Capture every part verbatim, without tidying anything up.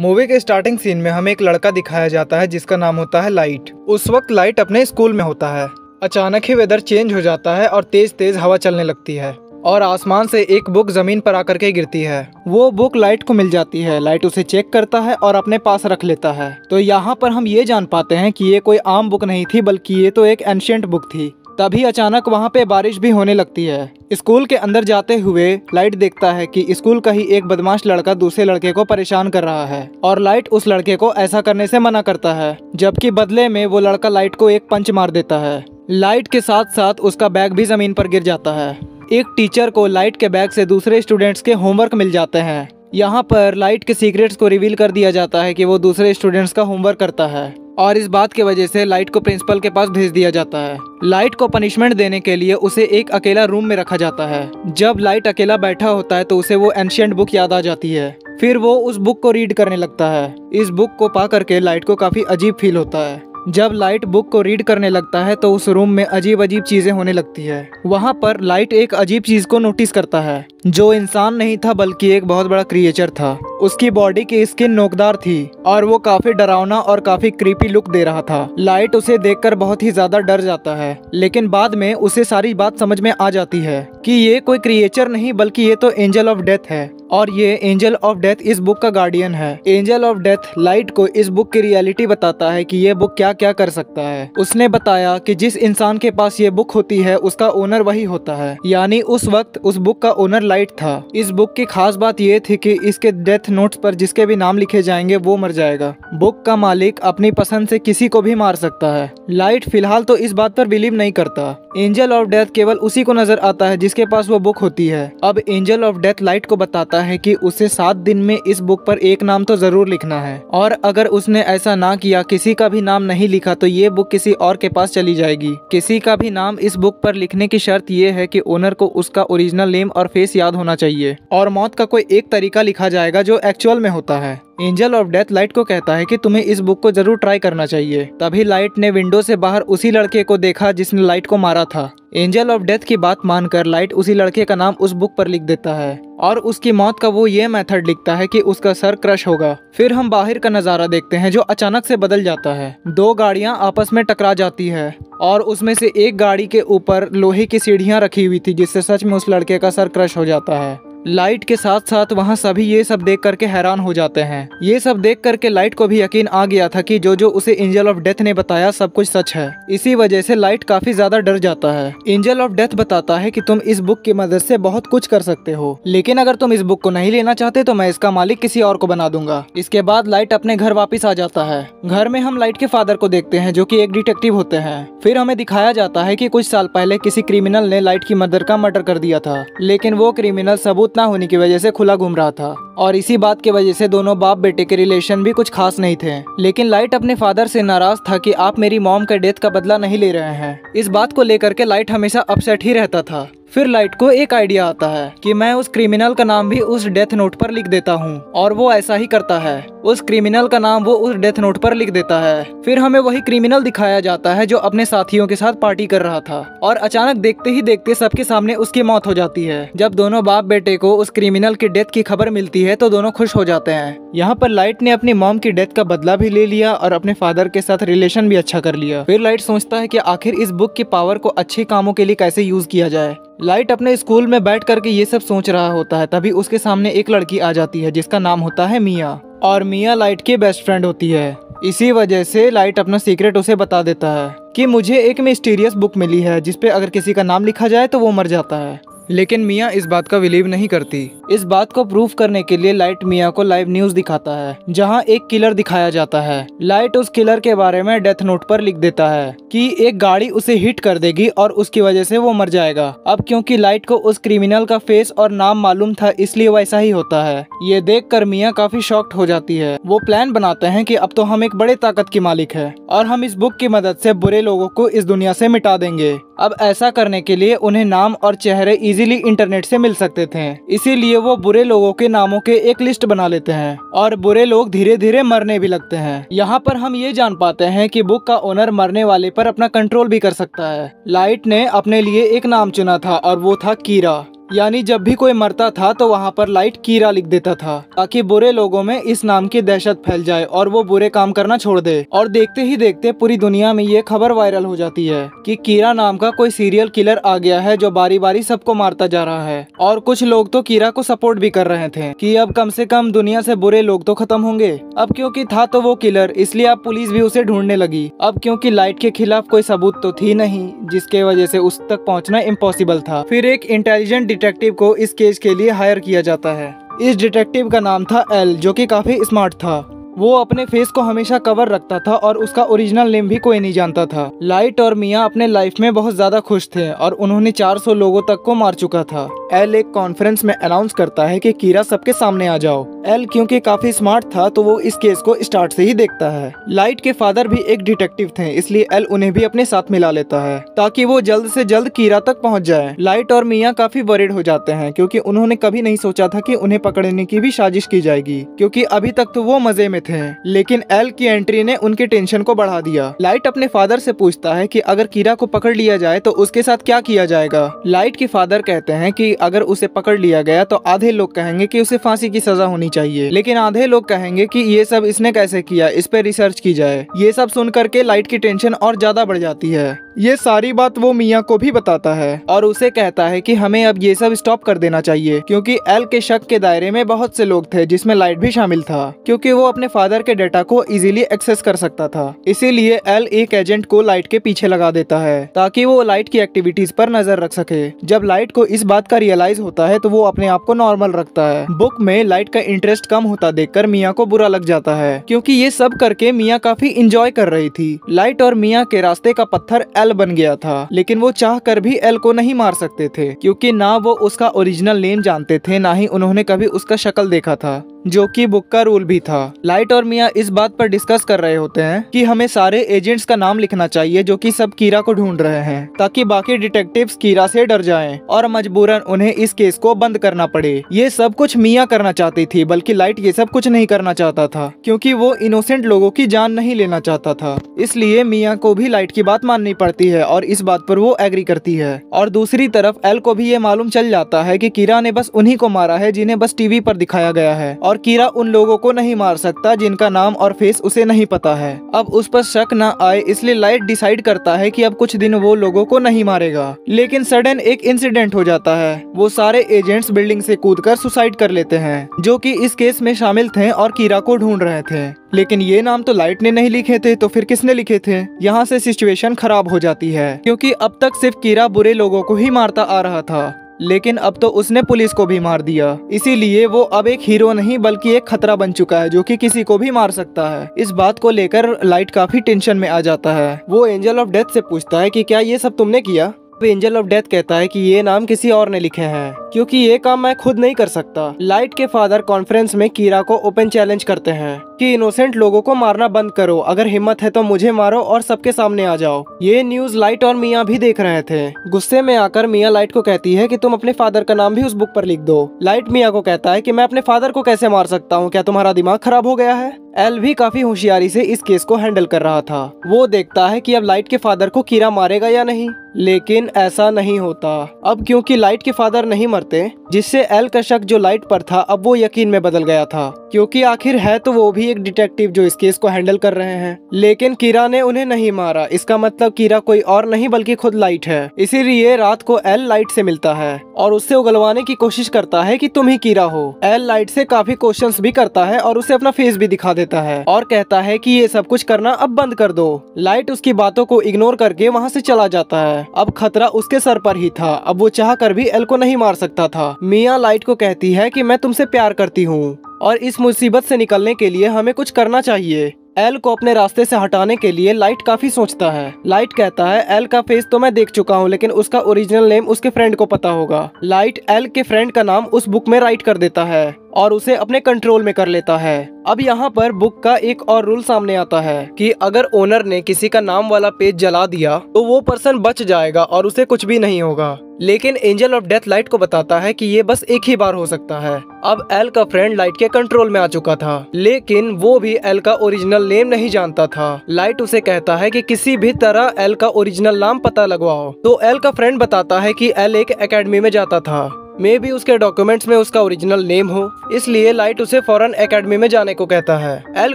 Movie के starting scene में हमें एक लड़का दिखाया जाता है जिसका नाम होता है लाइट। उस वक्त लाइट अपने स्कूल में होता है। अचानक ही वेदर चेंज हो जाता है और तेज तेज हवा चलने लगती है और आसमान से एक बुक जमीन पर आकर के गिरती है। वो बुक लाइट को मिल जाती है। लाइट उसे चेक करता है और अपने पास रख लेता है। तो यहाँ पर हम ये जान पाते हैं कि ये कोई आम बुक नहीं थी बल्कि ये तो एक एंशिएंट बुक थी। तभी अचानक वहाँ पे बारिश भी होने लगती है। स्कूल के अंदर जाते हुए लाइट देखता है कि स्कूल का ही एक बदमाश लड़का दूसरे लड़के को परेशान कर रहा है और लाइट उस लड़के को ऐसा करने से मना करता है, जबकि बदले में वो लड़का लाइट को एक पंच मार देता है। लाइट के साथ साथ उसका बैग भी जमीन पर गिर जाता है। एक टीचर को लाइट के बैग से दूसरे स्टूडेंट्स के होमवर्क मिल जाते हैं। यहाँ पर लाइट के सीक्रेट्स को रिवील कर दिया जाता है कि वो दूसरे स्टूडेंट्स का होमवर्क करता है और इस बात की वजह से लाइट को प्रिंसिपल के पास भेज दिया जाता है। लाइट को पनिशमेंट देने के लिए उसे एक अकेला रूम में रखा जाता है। जब लाइट अकेला बैठा होता है तो उसे वो एंशिएंट बुक याद आ जाती है। फिर वो उस बुक को रीड करने लगता है। इस बुक को पा करके लाइट को काफ़ी अजीब फील होता है। जब लाइट बुक को रीड करने लगता है तो उस रूम में अजीब अजीब चीज़ें होने लगती है। वहाँ पर लाइट एक अजीब चीज़ को नोटिस करता है जो इंसान नहीं था बल्कि एक बहुत बड़ा क्रिएचर था। उसकी बॉडी की स्किन नोकदार थी और वो काफ़ी डरावना और काफ़ी क्रीपी लुक दे रहा था। लाइट उसे देखकर बहुत ही ज़्यादा डर जाता है, लेकिन बाद में उसे सारी बात समझ में आ जाती है कि ये कोई क्रिएचर नहीं बल्कि ये तो एंजल ऑफ डेथ है और ये एंजल ऑफ डेथ इस बुक का गार्डियन है। एंजल ऑफ डेथ लाइट को इस बुक की रियलिटी बताता है कि ये बुक क्या क्या कर सकता है। उसने बताया कि जिस इंसान के पास ये बुक होती है उसका ओनर वही होता है, यानी उस वक्त उस बुक का ओनर लाइट था। इस बुक की खास बात ये थी कि इसके डेथ नोट्स पर जिसके भी नाम लिखे जाएंगे वो मर जाएगा। बुक का मालिक अपनी पसंद से किसी को भी मार सकता है। लाइट फिलहाल तो इस बात पर बिलीव नहीं करता। एंजल ऑफ डेथ केवल उसी को नजर आता है जिसके पास वो बुक होती है। अब एंजल ऑफ डेथ लाइट को बताता है कि उसे सात दिन में इस बुक पर एक नाम तो जरूर लिखना है और अगर उसने ऐसा ना किया, किसी का भी नाम नहीं लिखा, तो ये बुक किसी और के पास चली जाएगी। किसी का भी नाम इस बुक पर लिखने की शर्त ये है कि ओनर को उसका ओरिजिनल नेम और फेस याद होना चाहिए और मौत का कोई एक तरीका लिखा जाएगा जो एक्चुअल में होता है। एंजल ऑफ डेथ लाइट को कहता है कि तुम्हें इस बुक को जरूर ट्राई करना चाहिए। तभी लाइट ने विंडो से बाहर उसी लड़के को देखा जिसने लाइट को मारा था। एंजल ऑफ डेथ की बात मानकर लाइट उसी लड़के का नाम उस बुक पर लिख देता है और उसकी मौत का वो ये मेथड लिखता है कि उसका सर क्रश होगा। फिर हम बाहर का नज़ारा देखते हैं जो अचानक से बदल जाता है। दो गाड़ियां आपस में टकरा जाती है और उसमें से एक गाड़ी के ऊपर लोहे की सीढ़ियां रखी हुई थी जिससे सच में उस लड़के का सर क्रश हो जाता है। लाइट के साथ साथ वहाँ सभी ये सब देख करके हैरान हो जाते हैं। ये सब देख करके लाइट को भी यकीन आ गया था कि जो जो उसे एंजल ऑफ डेथ ने बताया सब कुछ सच है। इसी वजह से लाइट काफी ज्यादा डर जाता है। एंजल ऑफ डेथ बताता है कि तुम इस बुक की मदद से बहुत कुछ कर सकते हो, लेकिन अगर तुम इस बुक को नहीं लेना चाहते तो मैं इसका मालिक किसी और को बना दूंगा। इसके बाद लाइट अपने घर वापिस आ जाता है। घर में हम लाइट के फादर को देखते हैं जो की एक डिटेक्टिव होते हैं। फिर हमें दिखाया जाता है की कुछ साल पहले किसी क्रिमिनल ने लाइट की मदर का मर्डर कर दिया था, लेकिन वो क्रिमिनल सबूत ना होने की वजह से खुला घूम रहा था और इसी बात की वजह से दोनों बाप बेटे के रिलेशन भी कुछ खास नहीं थे। लेकिन लाइट अपने फादर से नाराज था कि आप मेरी मॉम के डेथ का बदला नहीं ले रहे हैं। इस बात को लेकर के लाइट हमेशा अपसेट ही रहता था। फिर लाइट को एक आइडिया आता है कि मैं उस क्रिमिनल का नाम भी उस डेथ नोट पर लिख देता हूँ और वो ऐसा ही करता है। उस क्रिमिनल का नाम वो उस डेथ नोट पर लिख देता है। फिर हमें वही क्रिमिनल दिखाया जाता है जो अपने साथियों के साथ पार्टी कर रहा था और अचानक देखते ही देखते सबके सामने उसकी मौत हो जाती है। जब दोनों बाप बेटे को उस क्रिमिनल की डेथ की खबर मिलती है तो दोनों खुश हो जाते हैं। यहाँ पर लाइट ने अपनी मॉम की डेथ का बदला भी ले लिया और अपने फादर के साथ रिलेशन भी अच्छा कर लिया। फिर लाइट सोचता है कि आखिर इस बुक की पावर को अच्छे कामों के लिए कैसे यूज किया जाए। लाइट अपने स्कूल में बैठ करके ये सब सोच रहा होता है तभी उसके सामने एक लड़की आ जाती है जिसका नाम होता है मिया और मिया लाइट की बेस्ट फ्रेंड होती है। इसी वजह से लाइट अपना सीक्रेट उसे बता देता है कि मुझे एक मिस्टीरियस बुक मिली है जिसपे अगर किसी का नाम लिखा जाए तो वो मर जाता है। लेकिन मिया इस बात का बिलीव नहीं करती। इस बात को प्रूफ करने के लिए लाइट मिया को लाइव न्यूज दिखाता है जहां एक किलर दिखाया जाता है। लाइट उस किलर के बारे में डेथ नोट पर लिख देता है कि एक गाड़ी उसे हिट कर देगी और उसकी वजह से वो मर जाएगा। अब क्योंकि लाइट को उस क्रिमिनल का फेस और नाम मालूम था इसलिए वैसा ही होता है। ये देख कर मिया काफी शॉक्ड हो जाती है। वो प्लान बनाते हैं कि अब तो हम एक बड़े ताकत के मालिक है और हम इस बुक की मदद से बुरे लोगों को इस दुनिया से मिटा देंगे। अब ऐसा करने के लिए उन्हें नाम और चेहरे इजीली इंटरनेट से मिल सकते थे, इसीलिए वो बुरे लोगों के नामों के एक लिस्ट बना लेते हैं और बुरे लोग धीरे धीरे मरने भी लगते हैं। यहाँ पर हम ये जान पाते हैं कि बुक का ओनर मरने वाले पर अपना कंट्रोल भी कर सकता है। लाइट ने अपने लिए एक नाम चुना था और वो था कीरा। यानी जब भी कोई मरता था तो वहाँ पर लाइट कीरा लिख देता था ताकि बुरे लोगों में इस नाम की दहशत फैल जाए और वो बुरे काम करना छोड़ दे। और देखते ही देखते पूरी दुनिया में ये खबर वायरल हो जाती है कि कीरा नाम का कोई सीरियल किलर आ गया है जो बारी बारी सबको मारता जा रहा है। और कुछ लोग तो कीरा को सपोर्ट भी कर रहे थे कि अब कम से कम दुनिया से बुरे लोग तो खत्म होंगे। अब क्योंकि था तो वो किलर, इसलिए अब पुलिस भी उसे ढूंढने लगी। अब क्योंकि लाइट के खिलाफ कोई सबूत तो थी नहीं, जिसके वजह से उस तक पहुँचना इम्पॉसिबल था। फिर एक इंटेलिजेंट डिटेक्टिव को इस केस के लिए हायर किया जाता है। इस डिटेक्टिव का नाम था एल, जो कि काफी स्मार्ट था। वो अपने फेस को हमेशा कवर रखता था और उसका ओरिजिनल नेम भी कोई नहीं जानता था। लाइट और मिया अपने लाइफ में बहुत ज्यादा खुश थे और उन्होंने चार सौ लोगों तक को मार चुका था। एल एक कॉन्फ्रेंस में अनाउंस करता है कि कीरा सबके सामने आ जाओ। एल क्योंकि काफी स्मार्ट था तो वो इस केस को स्टार्ट से ही देखता है। लाइट के फादर भी एक डिटेक्टिव थे, इसलिए एल उन्हें भी अपने साथ मिला लेता है ताकि वो जल्द से जल्द कीरा तक पहुंच जाए। लाइट और मिया काफी वरीड हो जाते हैं क्योंकि उन्होंने कभी नहीं सोचा था कि उन्हें पकड़ने की भी साजिश की जाएगी, क्योंकि अभी तक तो वो मजे में थे। लेकिन एल की एंट्री ने उनके टेंशन को बढ़ा दिया। लाइट अपने फादर से पूछता है कि अगर कीरा को पकड़ लिया जाए तो उसके साथ क्या किया जाएगा। लाइट के फादर कहते हैं कि अगर उसे पकड़ लिया गया तो आधे लोग कहेंगे कि उसे फांसी की सजा होनी चाहिए, लेकिन आधे लोग कहेंगे कि ये सब इसने कैसे किया, इस पर रिसर्च की जाए। ये सब सुन करके लाइट की टेंशन और ज्यादा बढ़ जाती है। ये सारी बात वो मिया को भी बताता है और उसे कहता है कि हमें अब ये सब स्टॉप कर देना चाहिए, क्योंकि एल के शक के दायरे में बहुत से लोग थे जिसमें लाइट भी शामिल था, क्योंकि वो अपने फादर के डाटा को इजीली एक्सेस कर सकता था। इसीलिए एल एक एजेंट को लाइट के पीछे लगा देता है ताकि वो लाइट की एक्टिविटीज पर नजर रख सके। जब लाइट को इस बात का रियलाइज होता है तो वो अपने आप को नॉर्मल रखता है। बुक में लाइट का इंटरेस्ट कम होता देखकर मिया को बुरा लग जाता है, क्योंकि ये सब करके मिया काफी इंजॉय कर रही थी। लाइट और मिया के रास्ते का पत्थर एल बन गया था, लेकिन वो चाह कर भी एल को नहीं मार सकते थे, क्योंकि ना वो उसका ओरिजिनल नेम जानते थे, ना ही उन्होंने कभी उसका शक्ल देखा था, जो कि बुक का रूल भी था। लाइट और मिया इस बात पर डिस्कस कर रहे होते हैं कि हमें सारे एजेंट्स का नाम लिखना चाहिए जो कि सब कीरा को ढूंढ रहे हैं, ताकि बाकी डिटेक्टिव्स कीरा से डर जाएं और मजबूरन उन्हें इस केस को बंद करना पड़े। ये सब कुछ मिया करना चाहती थी, बल्कि लाइट ये सब कुछ नहीं करना चाहता था, क्योंकि वो इनोसेंट लोगों की जान नहीं लेना चाहता था। इसलिए मिया को भी लाइट की बात माननी पड़ती है और इस बात पर वो एग्री करती है। और दूसरी तरफ एल को भी ये मालूम चल जाता है कि कीरा ने बस उन्हीं को मारा है जिन्हें बस टीवी पर दिखाया गया है, और कीरा उन लोगों को नहीं मार सकता जिनका नाम और फेस उसे नहीं पता है। अब उस पर शक न आए इसलिए लाइट डिसाइड करता है कि अब कुछ दिन वो लोगों को नहीं मारेगा। लेकिन सडन एक इंसिडेंट हो जाता है, वो सारे एजेंट्स बिल्डिंग से कूदकर सुसाइड कर लेते हैं, जो कि इस केस में शामिल थे और कीरा को ढूंढ रहे थे। लेकिन ये नाम तो लाइट ने नहीं लिखे थे, तो फिर किसने लिखे थे? यहाँ से सिचुएशन खराब हो जाती है, क्योंकि अब तक सिर्फ कीरा बुरे लोगों को ही मारता आ रहा था, लेकिन अब तो उसने पुलिस को भी मार दिया। इसीलिए वो अब एक हीरो नहीं बल्कि एक खतरा बन चुका है जो कि किसी को भी मार सकता है। इस बात को लेकर लाइट काफी टेंशन में आ जाता है। वो एंजल ऑफ डेथ से पूछता है कि क्या ये सब तुमने किया? एंजल ऑफ डेथ कहता है कि ये नाम किसी और ने लिखे हैं, क्योंकि ये काम मैं खुद नहीं कर सकता। लाइट के फादर कॉन्फ्रेंस में कीरा को ओपन चैलेंज करते हैं कि इनोसेंट लोगों को मारना बंद करो, अगर हिम्मत है तो मुझे मारो और सबके सामने आ जाओ। ये न्यूज लाइट और मिया भी देख रहे थे। गुस्से में आकर मिया लाइट को कहती है कि तुम अपने फादर का नाम भी उस बुक पर लिख दो। लाइट मिया को कहता है कि मैं अपने फादर को कैसे मार सकता हूँ, क्या तुम्हारा दिमाग खराब हो गया है? एल भी काफी होशियारी से इस केस को हैंडल कर रहा था। वो देखता है कि अब लाइट के फादर को कीरा मारेगा या नहीं, लेकिन ऐसा नहीं होता। अब क्योंकि लाइट के फादर नहीं मरते, जिससे एल का शक जो लाइट पर था अब वो यकीन में बदल गया था, क्योंकि आखिर है तो वो भी एक डिटेक्टिव जो इस केस को हैंडल कर रहे हैं। लेकिन कीरा ने उन्हें नहीं मारा, इसका मतलब कीरा कोई और नहीं बल्कि खुद लाइट है। इसीलिए रात को एल लाइट से मिलता है और उससे उगलवाने की कोशिश करता है कि तुम ही कीरा हो। एल लाइट से काफी क्वेश्चंस भी करता है और उसे अपना फेस भी दिखा देता है और कहता है कि ये सब कुछ करना अब बंद कर दो। लाइट उसकी बातों को इग्नोर करके वहाँ से चला जाता है। अब खतरा उसके सर पर ही था, अब वो चाह कर भी एल को नहीं मार सकता था। मिया लाइट को कहती है कि मैं तुमसे प्यार करती हूँ और इस मुसीबत से निकलने के लिए हमें कुछ करना चाहिए। एल को अपने रास्ते से हटाने के लिए लाइट काफी सोचता है। लाइट कहता है एल का फेस तो मैं देख चुका हूँ, लेकिन उसका ओरिजिनल नेम उसके फ्रेंड को पता होगा। लाइट एल के फ्रेंड का नाम उस बुक में राइट कर देता है और उसे अपने कंट्रोल में कर लेता है। अब यहाँ पर बुक का एक और रूल सामने आता है कि अगर ओनर ने किसी का नाम वाला पेज जला दिया तो वो पर्सन बच जाएगा और उसे कुछ भी नहीं होगा। लेकिन एंजल ऑफ डेथ लाइट को बताता है कि ये बस एक ही बार हो सकता है। अब एल का फ्रेंड लाइट के कंट्रोल में आ चुका था, लेकिन वो भी एल का ओरिजिनल नेम नहीं जानता था। लाइट उसे कहता है कि किसी भी तरह एल का ओरिजिनल नाम पता लगवाओ, तो एल का फ्रेंड बताता है कि एल एक एकेडमी में जाता था मे भी उसके डॉक्यूमेंट्स में उसका ओरिजिनल नेम हो, इसलिए लाइट उसे फॉरेन एकेडमी में जाने को कहता है। एल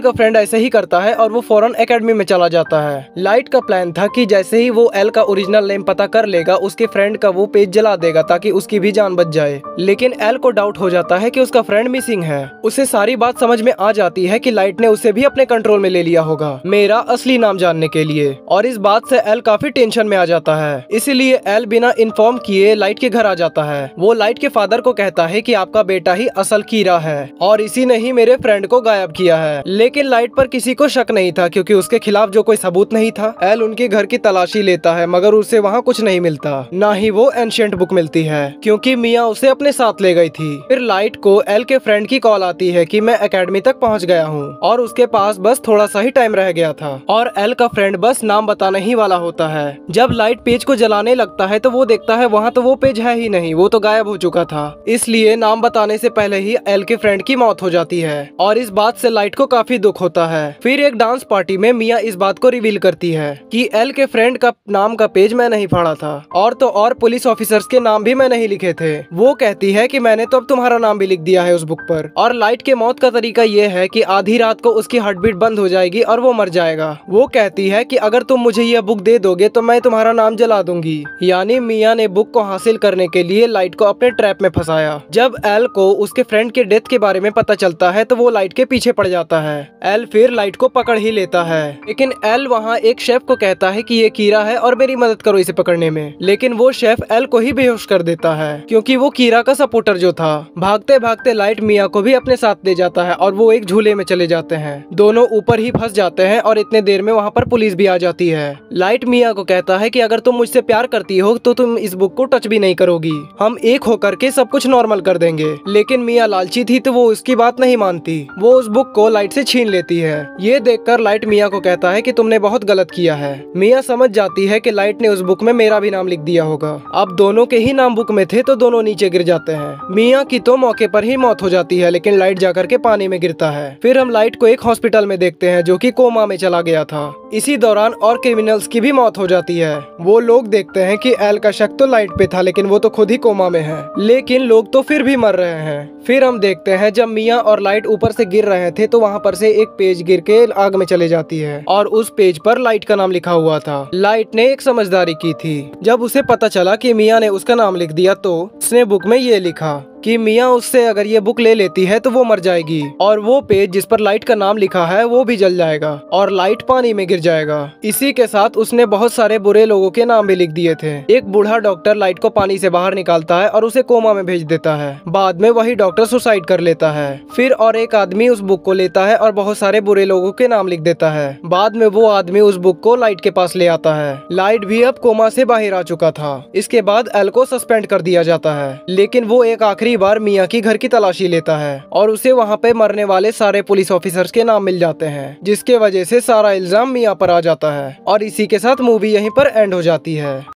का फ्रेंड ऐसे ही करता है और वो फॉरेन एकेडमी में चला जाता है। लाइट का प्लान था कि जैसे ही वो एल का ओरिजिनल नेम पता कर लेगा, उसके फ्रेंड का वो पेज जला देगा ताकि उसकी भी जान बच जाए। लेकिन एल को डाउट हो जाता है कि उसका फ्रेंड मिसिंग है। उसे सारी बात समझ में आ जाती है कि लाइट ने उसे भी अपने कंट्रोल में ले लिया होगा मेरा असली नाम जानने के लिए, और इस बात से एल काफी टेंशन में आ जाता है। इसीलिए एल बिना इन्फॉर्म किए लाइट के घर आ जाता है। वो लाइट के फादर को कहता है कि आपका बेटा ही असल कीरा है और इसी ने ही मेरे फ्रेंड को गायब किया है। लेकिन लाइट पर किसी को शक नहीं था क्योंकि उसके खिलाफ जो कोई सबूत नहीं था। एल उनके घर की तलाशी लेता है मगर उसे वहाँ कुछ नहीं मिलता, ना ही वो एंशिएंट बुक मिलती है क्योंकि मिया उसे अपने साथ ले गई थी। फिर लाइट को एल के फ्रेंड की कॉल आती है कि मैं एकेडमी तक पहुंच गया हूं और उसके पास बस थोड़ा सा ही टाइम रह गया था, और एल का फ्रेंड बस नाम बताने ही वाला होता है। जब लाइट पेज को जलाने लगता है तो वो देखता है वहां तो वो पेज है ही नहीं, वो तो गायब हो चुका था। इसलिए नाम बताने से पहले ही एल के फ्रेंड की मौत हो जाती है और इस बात से लाइट को काफी दुख होता है। फिर एक डांस पार्टी में मिया इस बात को रिवील करती है कि एल के फ्रेंड का नाम का पेज मैं नहीं फाड़ा था, और तो और पुलिस ऑफिसर्स के नाम भी मैं नहीं लिखे थे। वो कहती है कि मैंने तो अब तुम्हारा नाम भी लिख दिया है उस बुक पर। और लाइट के मौत का तरीका ये है कि आधी रात को उसकी हार्टबीट बंद हो जाएगी और वो मर जाएगा। वो कहती है कि अगर तुम मुझे यह बुक दे दोगे तो मैं तुम्हारा नाम जला दूंगी। यानी मिया ने बुक को हासिल करने के लिए लाइट को अपने ट्रैप में फंसाया। जब एल को उसके फ्रेंड के डेथ के बारे में पता चलता है तो वो लाइट के पीछे पड़ जाता है। एल फिर लाइट को पकड़ ही लेता है, लेकिन एल वहाँ एक शेफ को कहता है कि ये कीरा है और मेरी मदद करो इसे पकड़ने में। लेकिन वो शेफ एल को ही बेहोश कर देता है क्योंकि वो कीरा का सपोर्टर जो था। भागते भागते लाइट मिया को भी अपने साथ ले जाता है और वो एक झूले में चले जाते हैं। दोनों ऊपर ही फंस जाते हैं और इतने देर में वहाँ पर पुलिस भी आ जाती है। लाइट मिया को कहता है कि अगर तुम मुझसे प्यार करती हो तो तुम इस बुक को टच भी नहीं करोगी, हम एक होकर के सब कुछ नॉर्मल कर देंगे। लेकिन मिया लालची थी तो वो उसकी बात नहीं मानती, वो उस बुक को लाइट से छीन लेती है। ये देखकर लाइट मिया को कहता है कि तुमने बहुत गलत किया है। मिया समझ जाती है कि लाइट ने उस बुक में मेरा भी नाम लिख दिया होगा। अब दोनों के ही नाम बुक में थे तो दोनों नीचे गिर जाते हैं। मिया की तो मौके पर ही मौत हो जाती है, लेकिन लाइट जाकर के पानी में गिरता है। फिर हम लाइट को एक हॉस्पिटल में देखते हैं जो कि कोमा में चला गया था। इसी दौरान और क्रिमिनल्स की भी मौत हो जाती है। वो लोग देखते हैं कि एल का शक तो लाइट पे था लेकिन वो तो खुद ही कोमा में है, लेकिन लोग तो फिर भी मर रहे हैं। फिर हम देखते हैं जब मिया और लाइट ऊपर से गिर रहे थे तो वहाँ पर से एक पेज गिर के आग में चले जाती है और उस पेज पर लाइट का नाम लिखा हुआ था। लाइट ने एक समझदारी की थी, जब उसे पता चला कि मिया ने उसका नाम लिख दिया तो उसने बुक में ये लिखा कि मिया उससे अगर ये बुक ले लेती है तो वो मर जाएगी और वो पेज जिस पर लाइट का नाम लिखा है वो भी जल जाएगा और लाइट पानी में गिर जाएगा। इसी के साथ उसने बहुत सारे बुरे लोगों के नाम भी लिख दिए थे। एक बूढ़ा डॉक्टर लाइट को पानी से बाहर निकालता है और उसे कोमा में भेज देता है। बाद में वही डॉक्टर सुसाइड कर लेता है। फिर और एक आदमी उस बुक को लेता है और बहुत सारे बुरे लोगों के नाम लिख देता है। बाद में वो आदमी उस बुक को लाइट के पास ले आता है। लाइट भी अब कोमा से बाहर आ चुका था। इसके बाद एल को सस्पेंड कर दिया जाता है, लेकिन वो एक आखिरी बार मिया की घर की तलाशी लेता है और उसे वहाँ पे मरने वाले सारे पुलिस ऑफिसर्स के नाम मिल जाते हैं, जिसके वजह से सारा इल्जाम मिया पर आ जाता है। और इसी के साथ मूवी यहीं पर एंड हो जाती है।